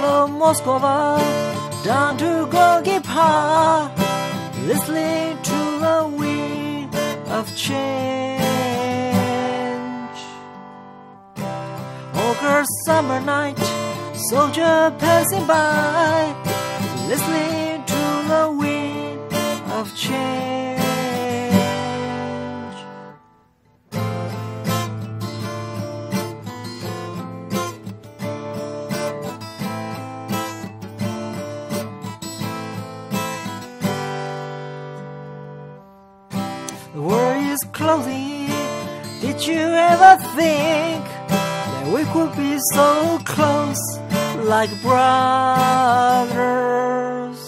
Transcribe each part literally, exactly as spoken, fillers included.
hello Moskva, down to Gorky Park, listening to the wind of change. Ogre summer night, soldier passing by, listening to the wind of change. The world is closing. Did you ever think that we could be so close, like brothers?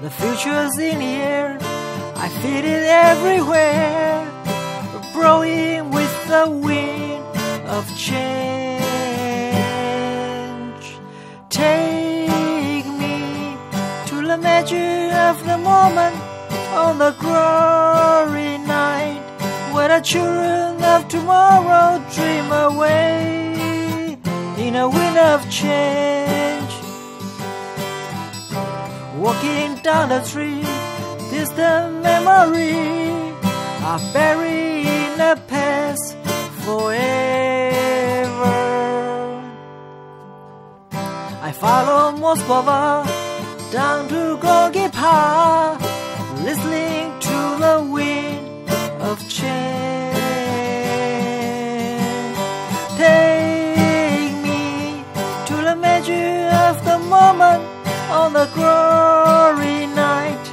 The future's in here, I feel it everywhere, blowing with the wind of change. Take me to the magic of the moment, on the glory night, where the children of tomorrow dream away in a wind of change. Walking down the street, distant memories are buried in the past forever. I follow Moskva down to Gorky Park, listening to the wind of change. Take me to the magic of the moment, on the glory night,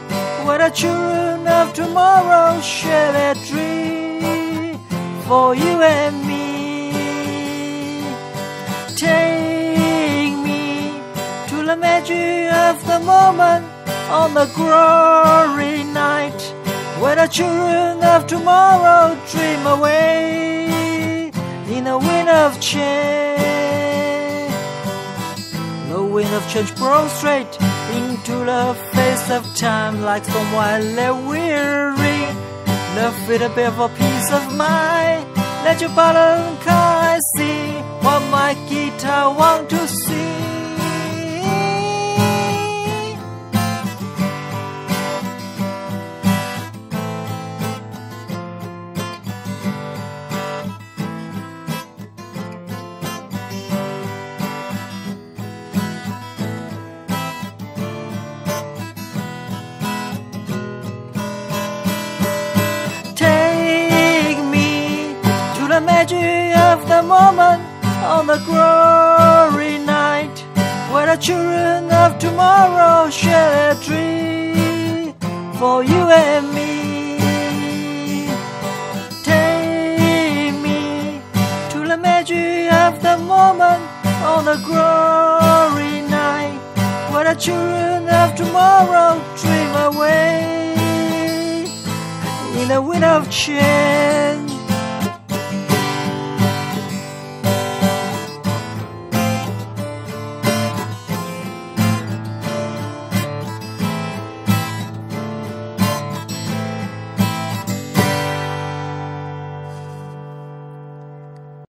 where the children of tomorrow share their dream for you and me. Take me to the magic of the moment, on the glory night, where the children of tomorrow dream away in the wind of change. The wind of change blows straight into the face of time, like some wild and weary. Love with a bit of a peace of mind. Let your bottom car see what my guitar want to see. Magic of the moment, on the glory night, where the children of tomorrow share a dream for you and me. Take me to the magic of the moment, on the glory night, where the children of tomorrow dream away in the wind of change.